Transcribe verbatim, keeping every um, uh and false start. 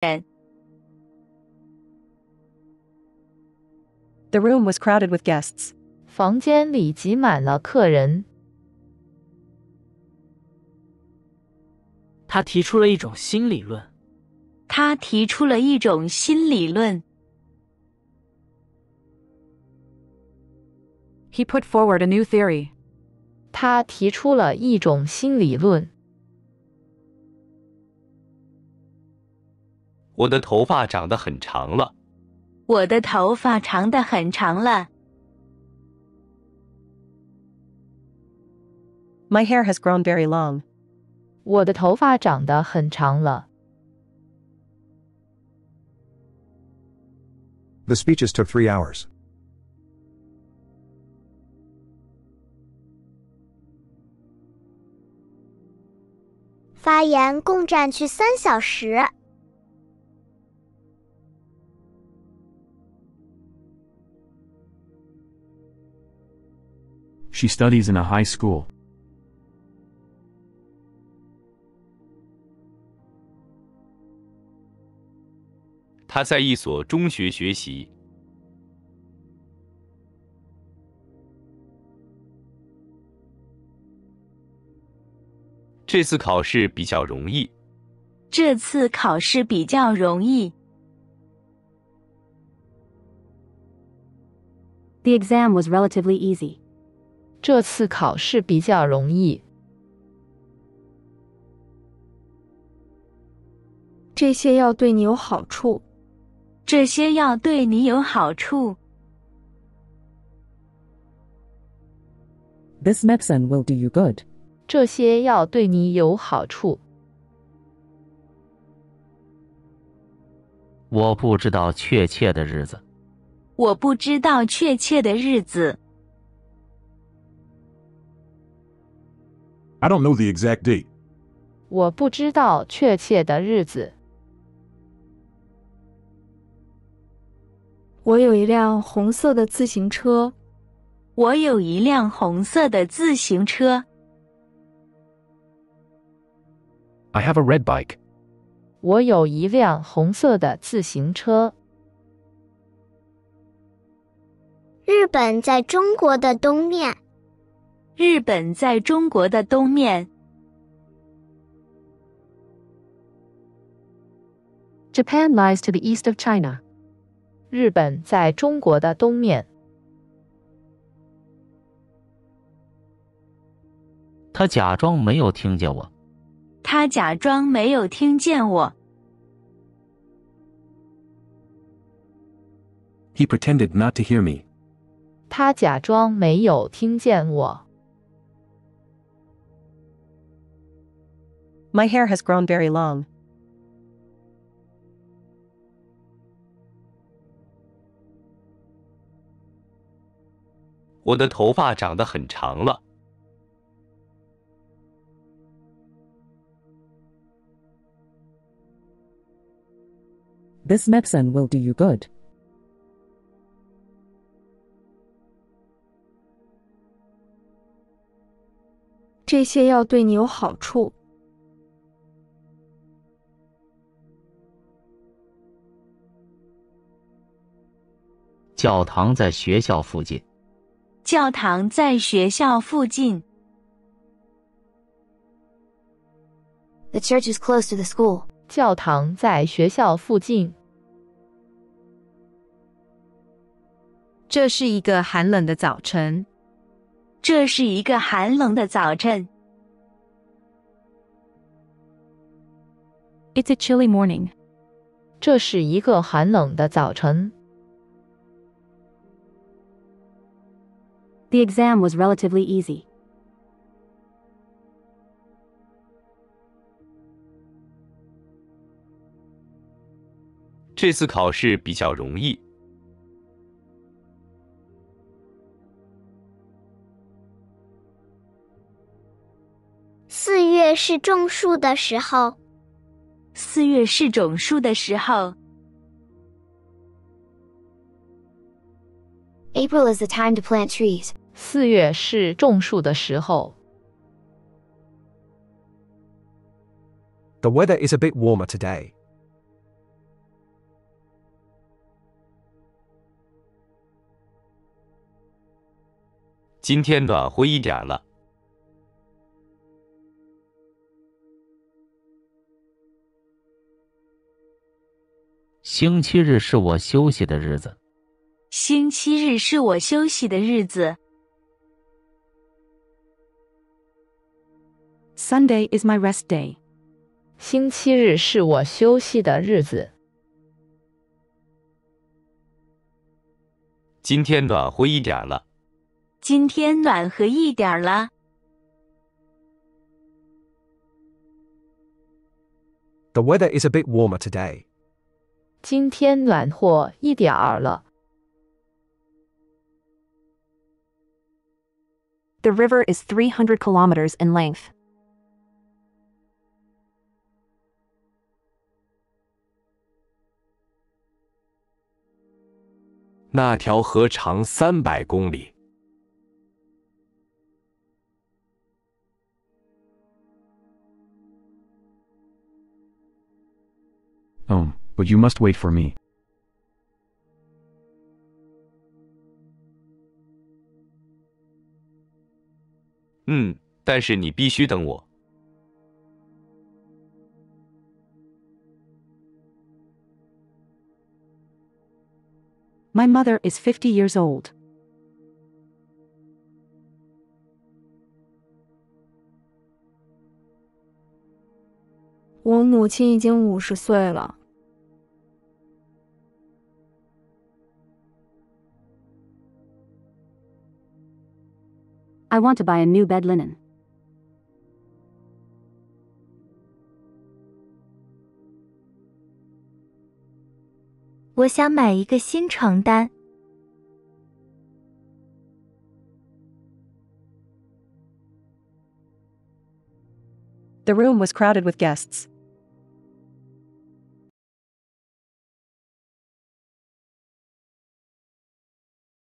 人。The room was crowded with guests. 房间里挤满了客人。他提出了一种新理论。他提出了一种新理论。He put forward a new theory. 他提出了一种新理论。我的头发长得很长了。我的头发长得很长了。My hair has grown very long. 我的头发长得很长了。The speeches took three hours. 发言共占去三小时。She studies in a high school. 她在一所中学学习。这次考试比较容易。这次考试比较容易。The exam was relatively easy. 这次考试比较容易。这些药对你有好处。这些药对你有好处。This medicine will do you good. 这些药对你有好处。我不知道确切的日子。我不知道确切的日子。I don't know the exact date. 我不知道确切的日子。我有一辆红色的自行车。我有一辆红色的自行车。I have a red bike. 我有一辆红色的自行车。日本在中国的东面。日本在中国的东面。Japan lies to the east of China. 日本在中国的东面。他假装没有听见我。他假装没有听见我。He pretended not to hear me. 他假装没有听见我。My hair has grown very long. 我的头发长得很长了。This medicine will do you good. 这些药对你有好处。教堂在学校附近。教堂在学校附近。The church is close to the school. 教堂在学校附近。这是一个寒冷的早晨。这是一个寒冷的早晨。It's a chilly morning. 这是一个寒冷的早晨。The exam was relatively easy. 这次考试比较容易。四月是种树的时候。四月是种树的时候。April is the time to plant trees. 四月是种树的时候。The weather is a bit warmer today. 今天暖和一点了。星期日是我休息的日子。星期日是我休息的日子。Sunday is my rest day. 星期日是我休息的日子。今天暖和一点了。今天暖和一点了。The weather is a bit warmer today. 今天暖和一点了。The river is three hundred kilometers in length. 那条河长三百公里。Um, but you must wait for me. 嗯，但是你必须等我。My mother is fifty years old. 我母亲已经五十岁了。I want to buy a new bed linen. 我想买一个新床单。The room was crowded with guests.